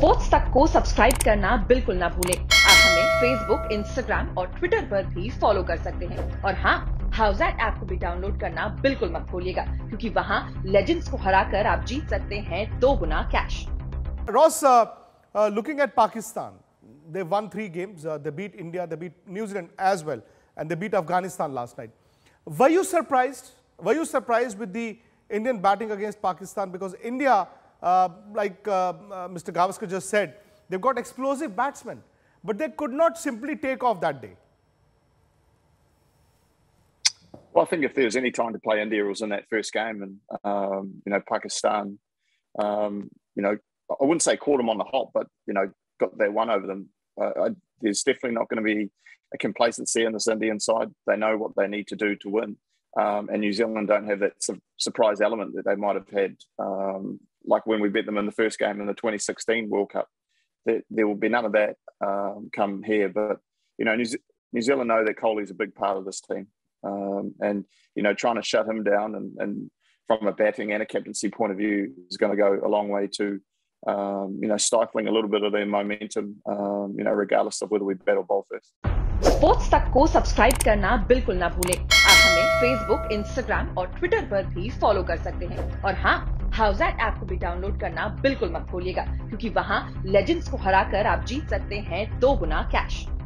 Sports तक को subscribe करना बिल्कुल ना भूलें। आप हमें फेसबुक, इंस्टाग्राम और ट्विटर पर भी फॉलो कर सकते हैं। और हाँ, हाउज़ैट ऐप को भी डाउनलोड करना बिल्कुल मत भूलिएगा, क्योंकि वहाँ लेजेंड्स को हराकर आप जीत सकते हैं 2 गुना cash. Ross, looking at Pakistan, they won 3 games. They beat India, they beat New Zealand as well, and they beat Afghanistan last night. Were you surprised? Were you surprised with the Indian batting against Pakistan? Because India, Mr. Gavaskar just said, they've got explosive batsmen, but they could not simply take off that day. Well, I think if there was any time to play India, it was in that first game, and Pakistan, I wouldn't say caught them on the hop, but got their one over them. There's definitely not going to be a complacency in this Indian side. They know what they need to do to win, and New Zealand don't have that surprise element that they might have had, like when we beat them in the first game in the 2016 World Cup. There will be none of that come here. But New Zealand know that Kohli's a big part of this team, and trying to shut him down and from a batting and a captaincy point of view is going to go a long way to stifling a little bit of their momentum, regardless of whether we bat or bowl first. Sports Tak को subscribe करना बिल्कुल ना भूलें। आप हमें Facebook, Instagram और Twitter पर भी फॉलो कर सकते हैं। और हाँ, हाउज़ैट ऐप को भी डाउनलोड करना बिल्कुल मत भूलिएगा, क्योंकि वहाँ लेजेंड्स को हराकर आप जीत सकते हैं 2 गुना कैश।